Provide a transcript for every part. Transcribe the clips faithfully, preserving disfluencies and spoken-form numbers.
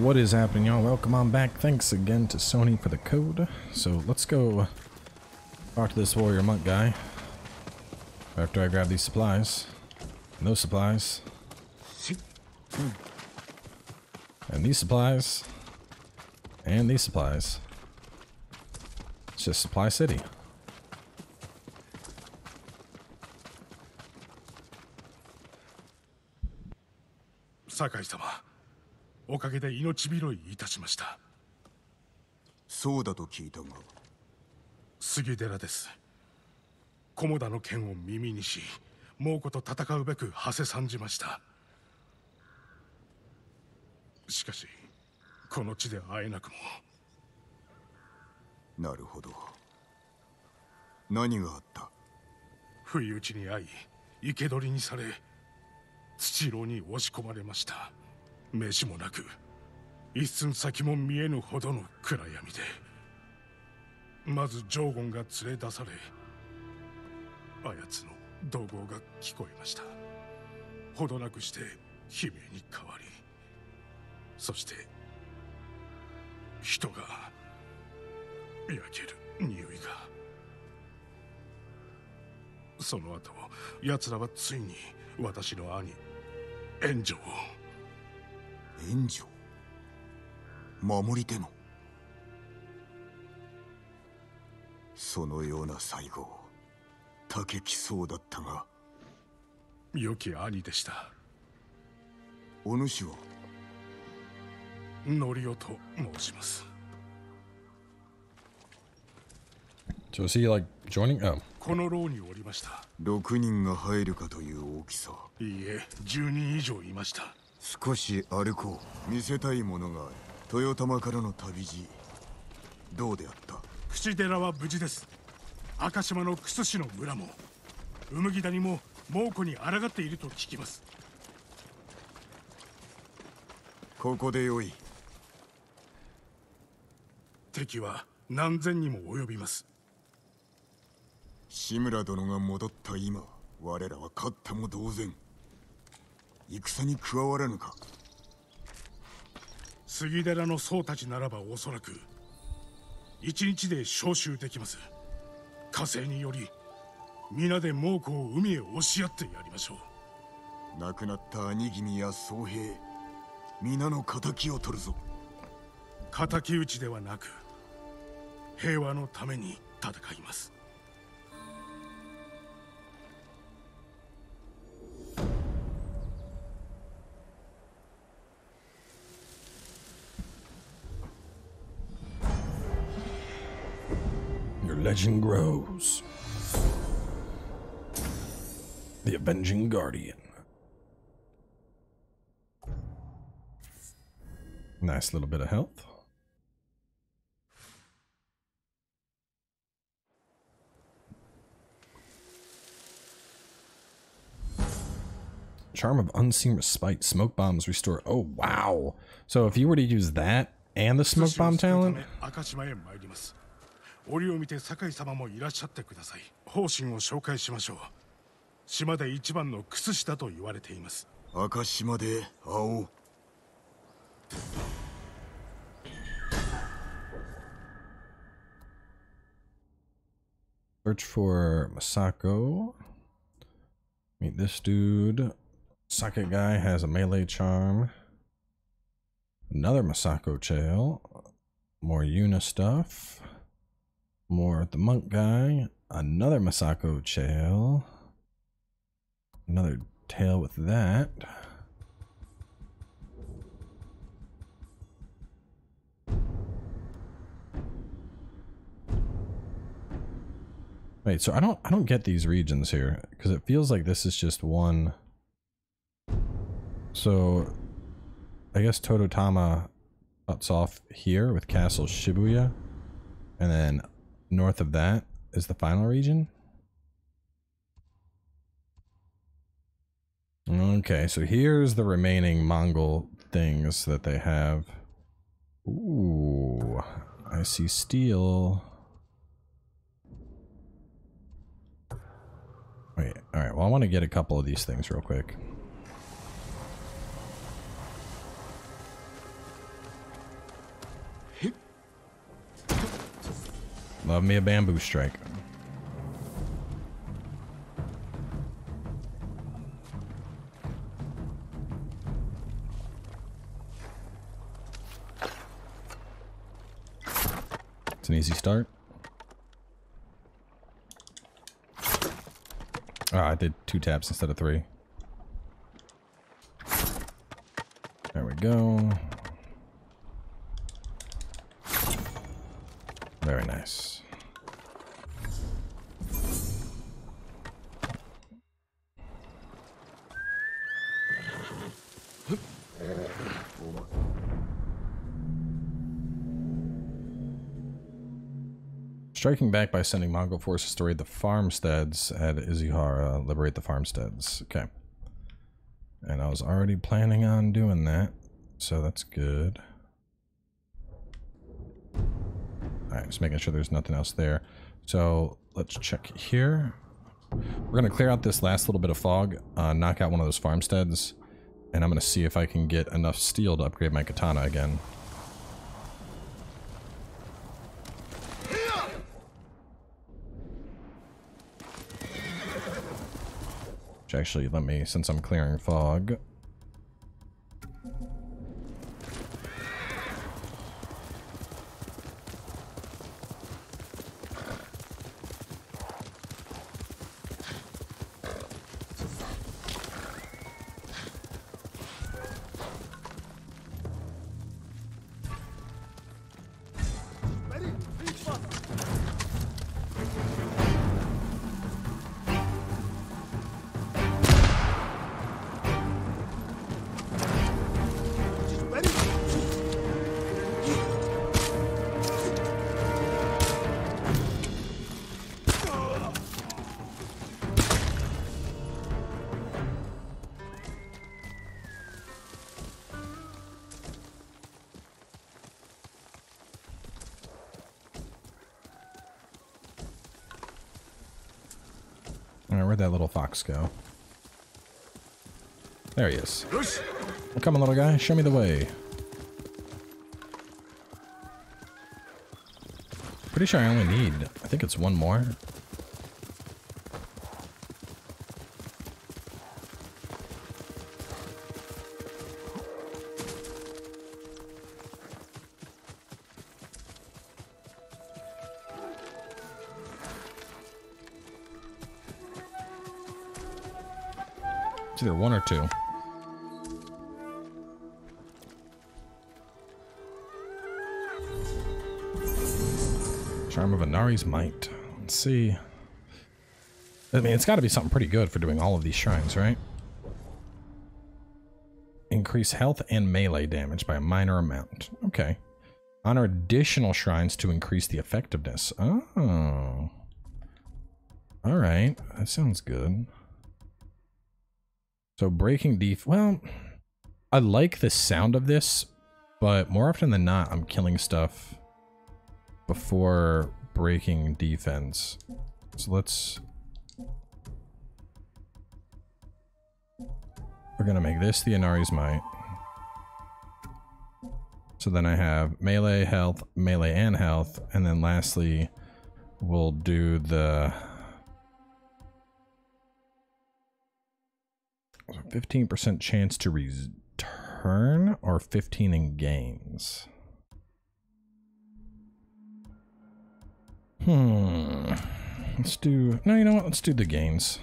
What is happening, y'all? Welcome on back. Thanks again to Sony for the code. So let's go talk to this warrior monk guy after I grab these supplies. No supplies. And these supplies. And these supplies. It's just Supply City. Sakai-sama. おかげで命拾いいたしました。そうだと聞いたが、杉寺です。菰田の剣を耳にし、猛虎と戦うべく馳せ参じました。しかし、この地で会えなくも。なるほど。何があった？不意打ちに会い、生け捕りにされ、土牢に押し込まれました。 飯もなく、一寸先も見えぬほどの暗闇で、まずジョーゴンが連れ出され、あやつの怒号が聞こえました。ほどなくして悲鳴に変わり、そして人が焼ける匂いが。その後、奴らはついに私の兄援助を。 援助守り手のそのような最後竹木そうだったが良き兄でした。お主はノリオと申します。この牢におりました。ろくにんが入るかという大きさ。いいえ、じゅうにん以上いました。 少し歩こう。見せたいものがある。豊玉からの旅路、どうであった？淵寺は無事です。赤島の楠氏の村も、麦谷も猛虎に抗っていると聞きます。ここでよい。敵は何千にも及びます。志村殿が戻った今、我らは勝ったも同然。 戦に加わらぬか。杉寺の僧たちならばおそらく一日で召集できます。火星により皆で猛虎を海へ押し合ってやりましょう。亡くなった兄君や僧兵、皆の敵を取るぞ。敵討ちではなく平和のために戦います。 Legend grows. The Avenging Guardian. Nice little bit of health. Charm of Unseen Respite. Smoke bombs restore. Oh, wow. So if you were to use that and the smoke bomb talent. 折を見て堺様もいらっしゃってください。方針を紹介しましょう。島で一番の靴下と言われています。赤島で青。Search for Masako. Meet this dude. Sakai guy has a melee charm. Another Masako chail. More Yuna stuff. More the monk guy, another Masako tail, another tail with that. Wait, so I don't I don't get these regions here because it feels like this is just one. So I guess Toto Tama cuts off here with Castle Shibuya, and then north of that is the final region. Okay, so here's the remaining Mongol things that they have. Ooh, I see steel. Wait, all right, well, I want to get a couple of these things real quick. Love me a bamboo strike. It's an easy start. Ah, I did two taps instead of three. There we go. Very nice. Striking back by sending Mongol forces to raid the farmsteads at Izuhara, liberate the farmsteads. Okay. And I was already planning on doing that, so that's good. Alright, just making sure there's nothing else there. So, let's check here. We're going to clear out this last little bit of fog, uh, knock out one of those farmsteads, and I'm going to see if I can get enough steel to upgrade my katana again. Actually, let me, since I'm clearing fog. Where'd that little fox go? There he is. Well, come on, little guy. Show me the way. Pretty sure I only need, I think it's one more. Either one or two. Charm of Anari's Might. Let's see. I mean, it's got to be something pretty good for doing all of these shrines, right? Increase health and melee damage by a minor amount. Okay. Honor additional shrines to increase the effectiveness. Oh. Alright. That sounds good. So breaking def- well, I like the sound of this, but more often than not, I'm killing stuff before breaking defense. So let's... We're gonna make this the Inari's Might. So then I have melee, health, melee and health, and then lastly, we'll do the... fifteen percent chance to return or fifteen in gains. Hmm. Let's do, no, you know what? Let's do the gains.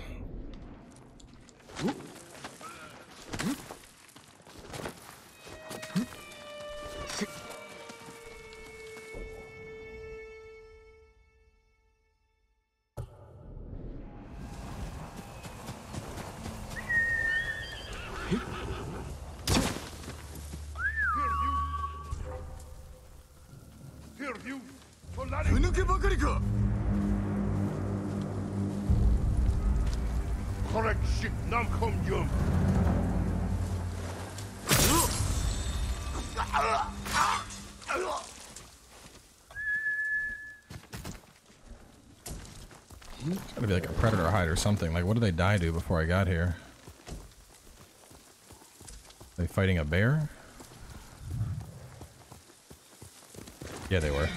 It's gotta be like a predator hide or something. Like, what did they die to before I got here? Are they fighting a bear? Yeah, they were.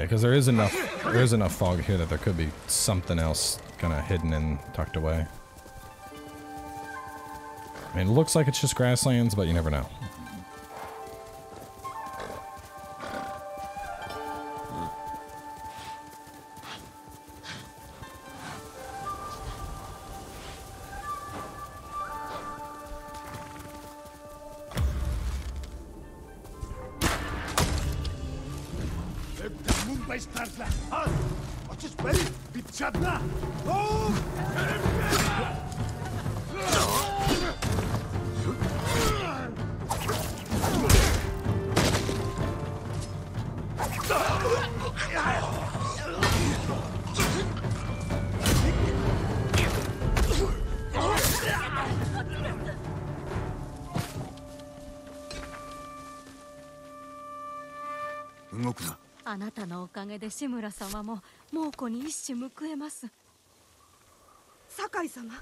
Yeah, because there is enough there is enough fog here that there could be something else kind of hidden and tucked away. I mean, it looks like it's just grasslands, but you never know. Sakai-sama,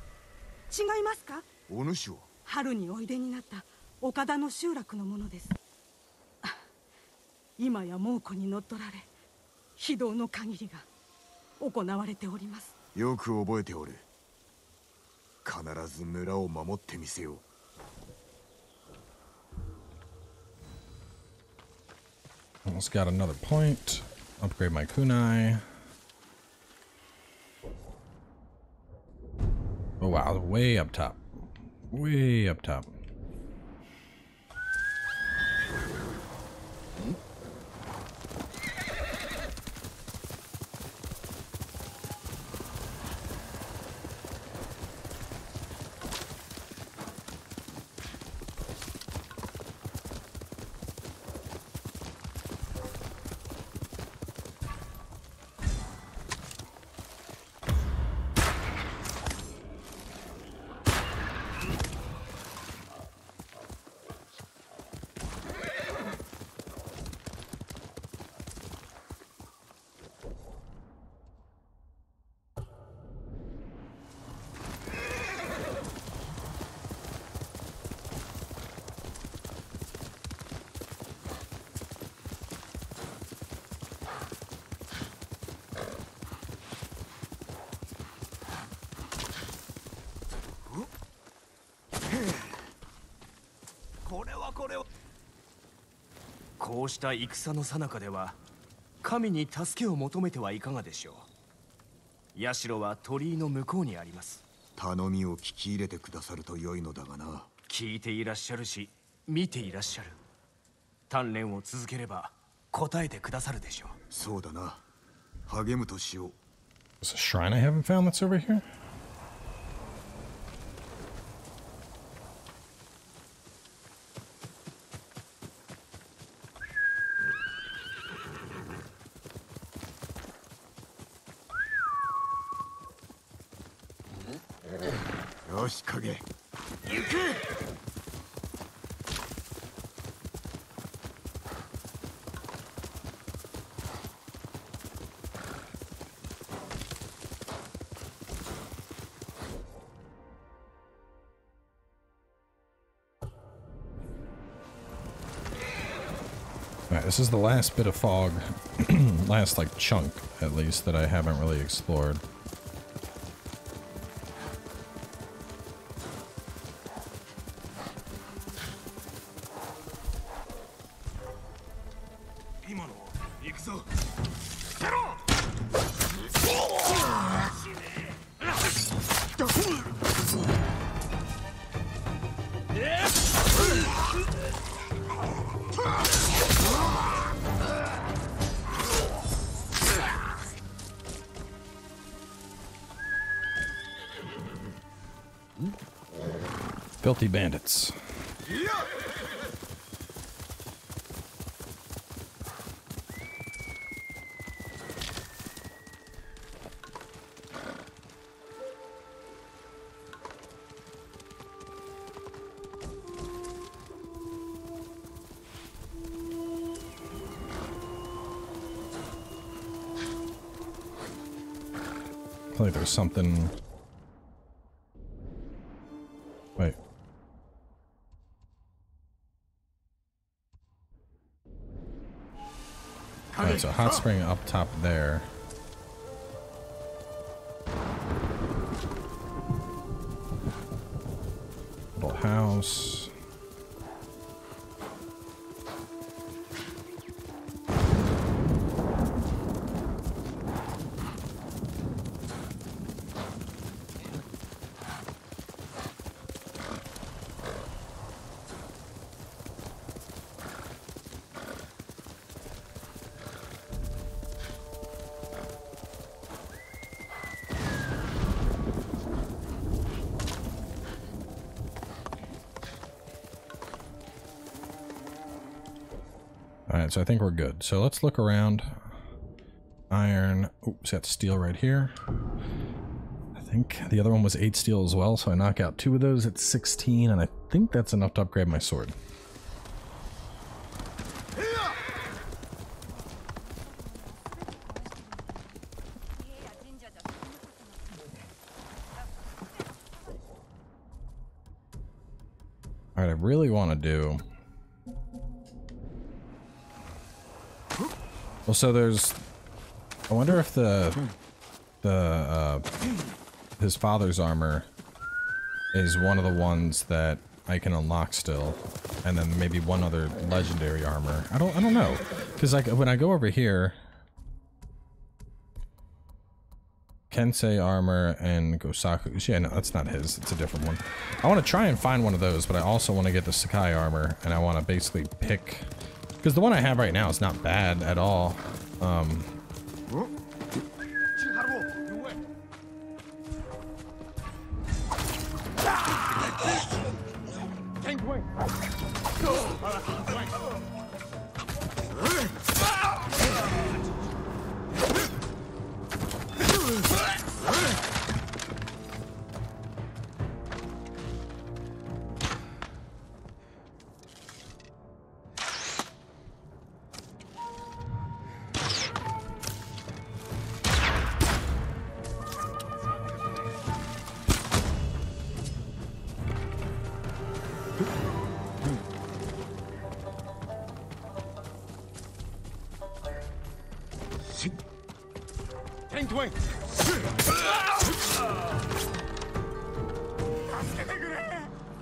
'Almost got another point. Upgrade my kunai. Oh wow, way up top. Way up top. There's a shrine I haven't found that's over here? This is the last bit of fog, last like chunk at least, that I haven't really explored. Filthy bandits. I think there's something. Alright, so hot spring up top there. Little house. So I think we're good. So let's look around. Iron. Oops, that's steel right here. I think the other one was eight steel as well, so I knock out two of those at sixteen, and I think that's enough to upgrade my sword. Alright, I really want to do... Well, so there's, I wonder if the, the, uh, his father's armor is one of the ones that I can unlock still, and then maybe one other legendary armor. I don't, I don't know, because like when I go over here, Kensei armor and Gosaku, yeah, no, that's not his, it's a different one. I want to try and find one of those, but I also want to get the Sakai armor, and I want to basically pick... Because the one I have right now is not bad at all. Um,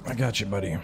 I got you, buddy.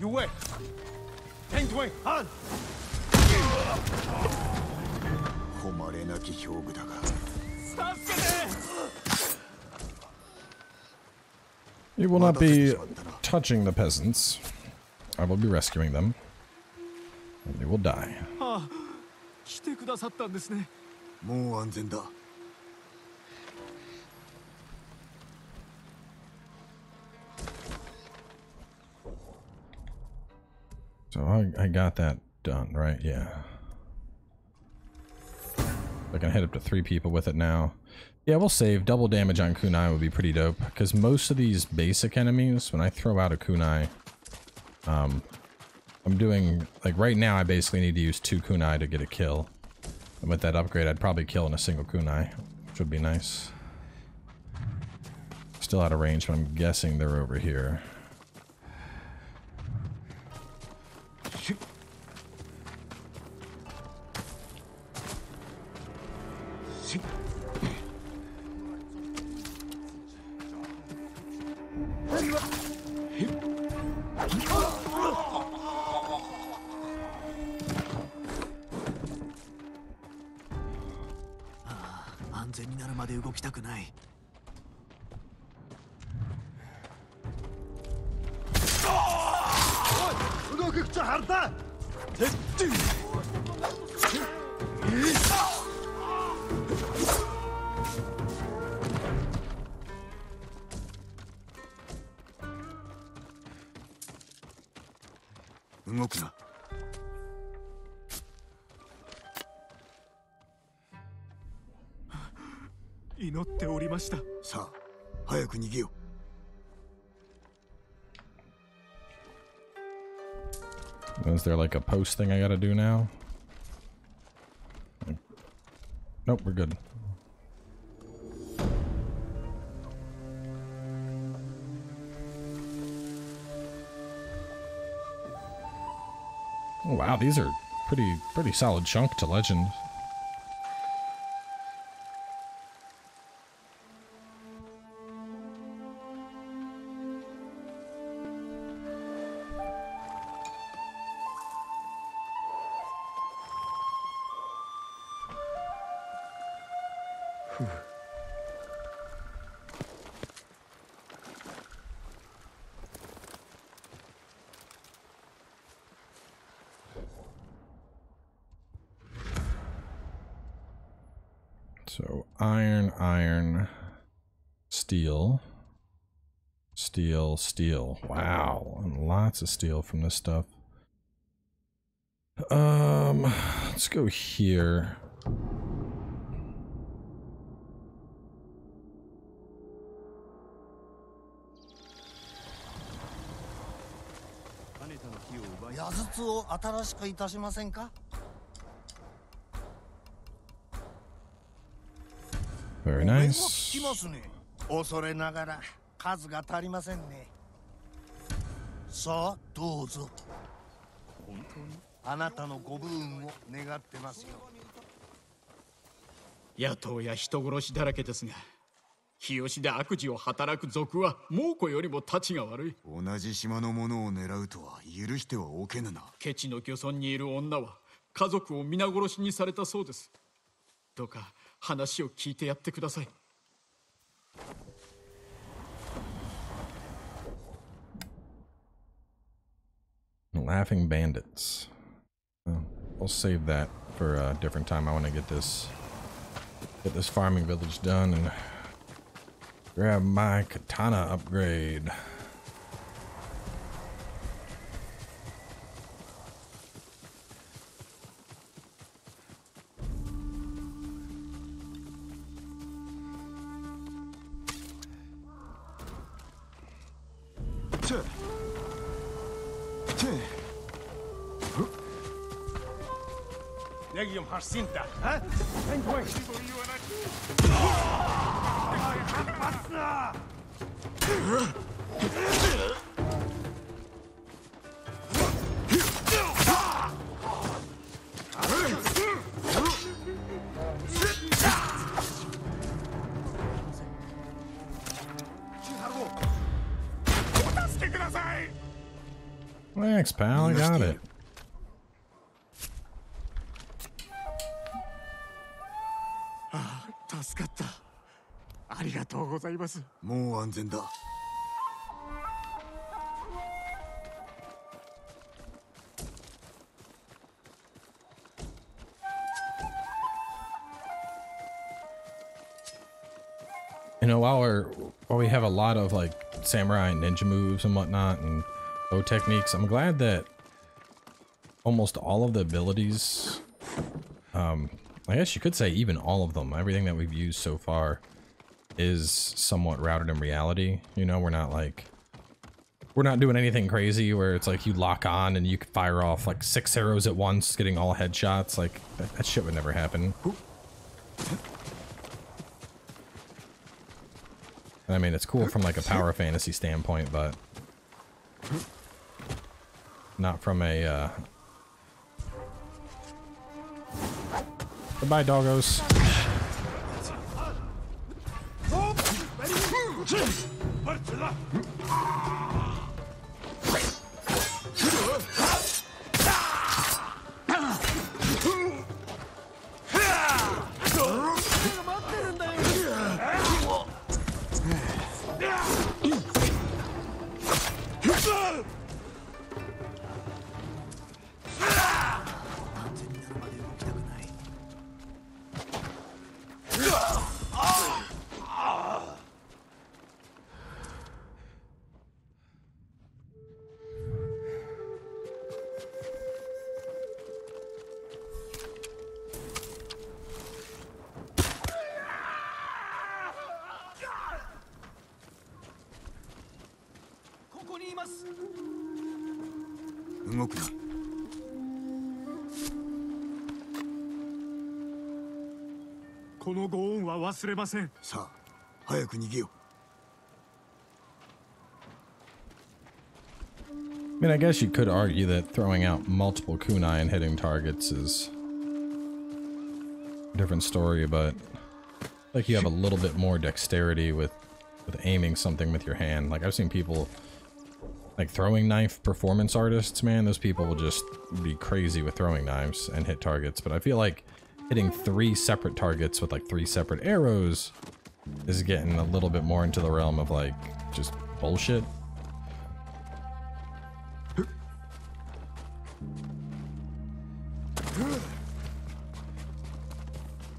You wait. Thank you. Han. You will not be touching the peasants. I will be rescuing them. And they will die. So I, I got that done, right? Yeah. I can hit up to three people with it now. Yeah, we'll save. Double damage on kunai would be pretty dope, because most of these basic enemies, when I throw out a kunai, um, I'm doing, like right now I basically need to use two kunai to get a kill. And with that upgrade, I'd probably kill in a single kunai, which would be nice. Still out of range, but I'm guessing they're over here. さあ、早く逃げよう。 Is there like a post thing I gotta do now? Nope, we're good. Oh, wow, these are pretty pretty solid chunk to legend. So iron, iron, steel, steel, steel. Wow, and lots of steel from this stuff. Um, let's go here. Very nice.話を聞いてやってください。Laughing bandits. Well, I'll save that for a different time. I want to get this get this farming village done and grab my katana upgrade. Sinta, huh? Thanks, pal. I got it. You know, while we're while we have a lot of like samurai and ninja moves and whatnot and bow techniques, I'm glad that almost all of the abilities, um, I guess you could say even all of them, everything that we've used so far is somewhat routed in reality. You know, we're not like we're not doing anything crazy where it's like you lock on and you can fire off like six arrows at once, getting all headshots. Like that, that shit would never happen. And I mean, it's cool from like a power fantasy standpoint, but not from a uh goodbye, doggos. 動くな。 このご恩は忘れません。さあ、早く逃げよう。 I mean, I guess you could argue that throwing out multiple kunai and hitting targets is a different story, but like you have a little bit more dexterity with with aiming something with your hand. Like I've seen people like throwing knife performance artists, man, those people will just be crazy with throwing knives and hit targets. But I feel like hitting three separate targets with like three separate arrows is getting a little bit more into the realm of like just bullshit.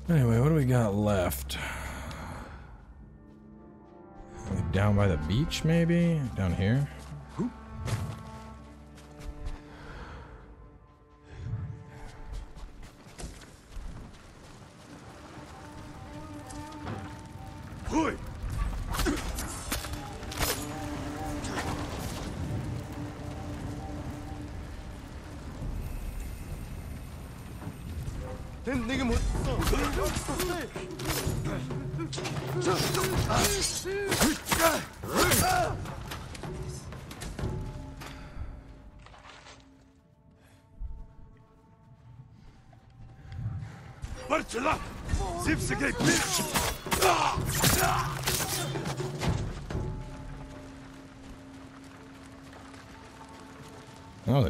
Anyway, what do we got left? Like down by the beach, maybe? Down here?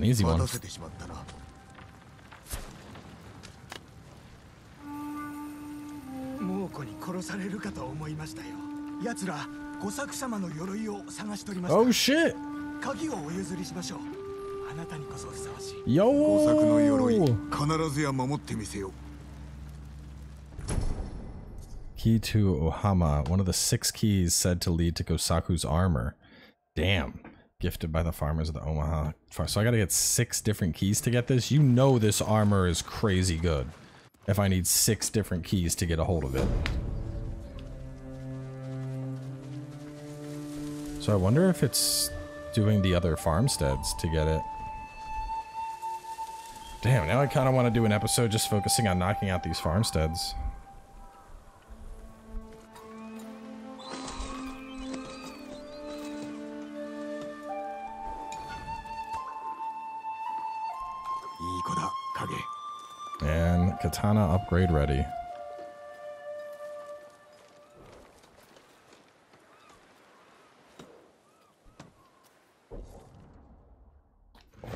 Easy one. Oh shit! Yo! Key to Ohama, one of the six keys said to lead to Gosaku's armor. Damn. Gifted by the farmers of the Omaha. So I gotta get six different keys to get this. You know this armor is crazy good. If I need six different keys to get a hold of it. So I wonder if it's doing the other farmsteads to get it. Damn, now I kind of want to do an episode just focusing on knocking out these farmsteads. And katana upgrade ready.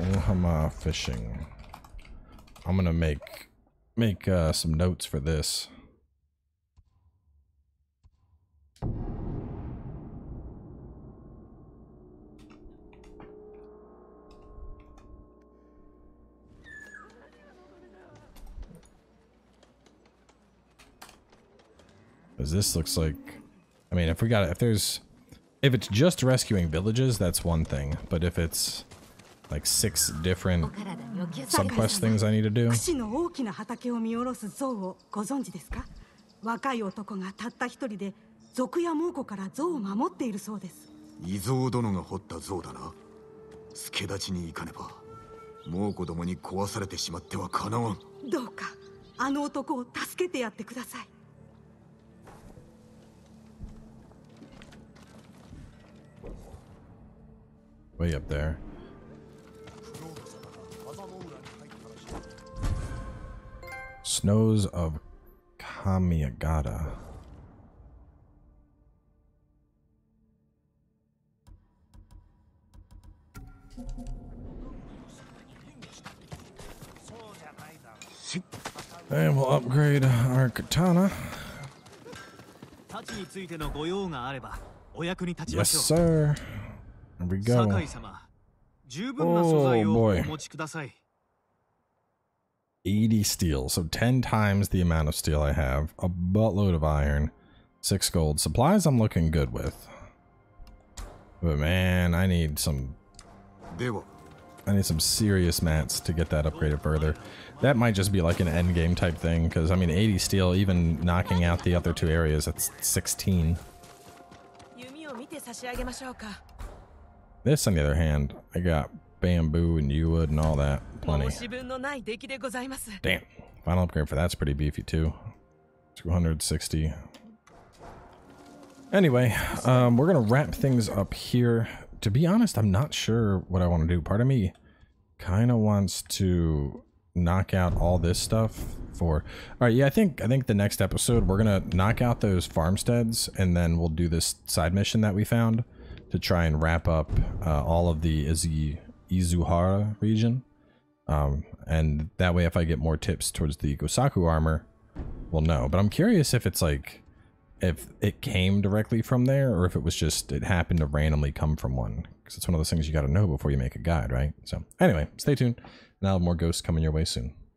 Ohama fishing. I'm gonna make make uh, some notes for this. Because this looks like, I mean, if we got, if there's, if it's just rescuing villages, that's one thing. But if it's like six different subquest things I need to do. Way up there. Snows of Kamiyagata. And we'll upgrade our katana. Yes, sir. There we go. Oh boy. eighty steel, so ten times the amount of steel I have. A buttload of iron. six gold. Supplies I'm looking good with. But man, I need some... I need some serious mats to get that upgraded further. That might just be like an endgame type thing, because I mean eighty steel, even knocking out the other two areas, that's sixteen. This, on the other hand, I got bamboo and yew wood and all that. Plenty. Damn. Final upgrade for that's pretty beefy too. two hundred sixty. Anyway, um, we're going to wrap things up here. To be honest, I'm not sure what I want to do. Part of me kind of wants to knock out all this stuff for... All right, yeah, I think I think the next episode, we're going to knock out those farmsteads, and then we'll do this side mission that we found to try and wrap up uh, all of the Izu Izuhara region. Um, and that way, if I get more tips towards the Gosaku armor, we'll know. But I'm curious if it's like... if it came directly from there, or if it was just, it happened to randomly come from one. Because it's one of those things you got to know before you make a guide, right? So, anyway, stay tuned, and I'll have more ghosts coming your way soon.